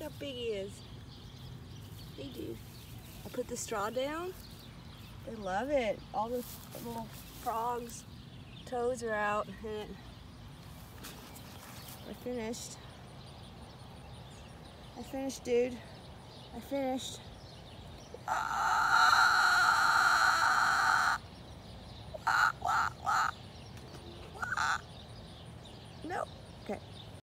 Look how big he is. They do. I put the straw down. They love it. All the little frogs' toes are out. And we're finished. I finished, dude. I finished. Ah!